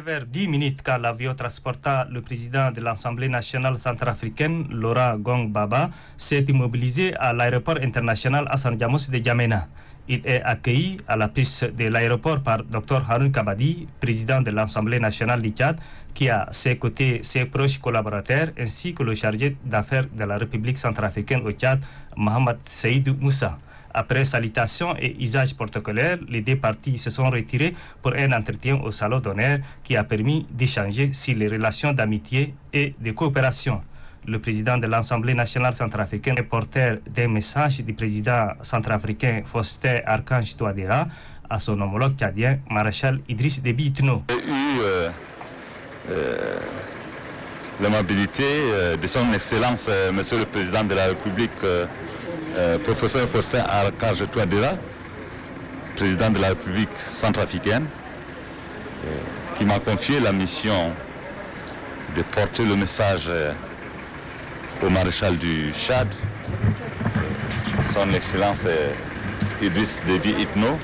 9h10 quand l'avion transportant le président de l'Assemblée nationale centrafricaine, Laurent Gongbaba, s'est immobilisé à l'aéroport international Hassan Djamous de Djamena. Il est accueilli à la piste de l'aéroport par Dr Haroun Kabadi, président de l'Assemblée nationale du Tchad, qui a à ses côtés ses proches collaborateurs ainsi que le chargé d'affaires de la République centrafricaine au Tchad, Mohamed Saïd Moussa. Après salutations et usage protocolaire, les deux parties se sont retirées pour un entretien au salon d'honneur qui a permis d'échanger sur les relations d'amitié et de coopération. Le président de l'Assemblée nationale centrafricaine est porteur d'un message du président centrafricain Faustin Archange Touadéra à son homologue tchadien, Maréchal Idriss Déby Itno. J'ai eu l'amabilité de son Excellence, Monsieur le Président de la République, professeur Faustin Archange Touadéra, président de la République centrafricaine, qui m'a confié la mission de porter le message au maréchal du Tchad, son Excellence Idriss Déby Itno,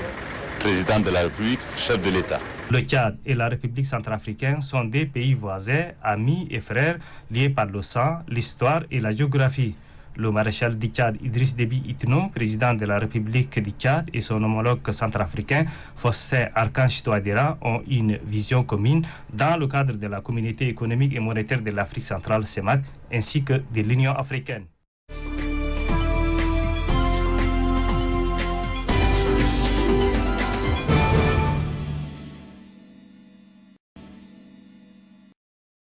président de la République, chef de l'État. Le Tchad et la République centrafricaine sont des pays voisins, amis et frères, liés par le sang, l'histoire et la géographie. Le maréchal du Tchad Idriss Déby Itno, président de la République du Tchad, et son homologue centrafricain Faustin Archange Touadéra ont une vision commune dans le cadre de la Communauté économique et monétaire de l'Afrique centrale, CEMAC, ainsi que de l'Union africaine.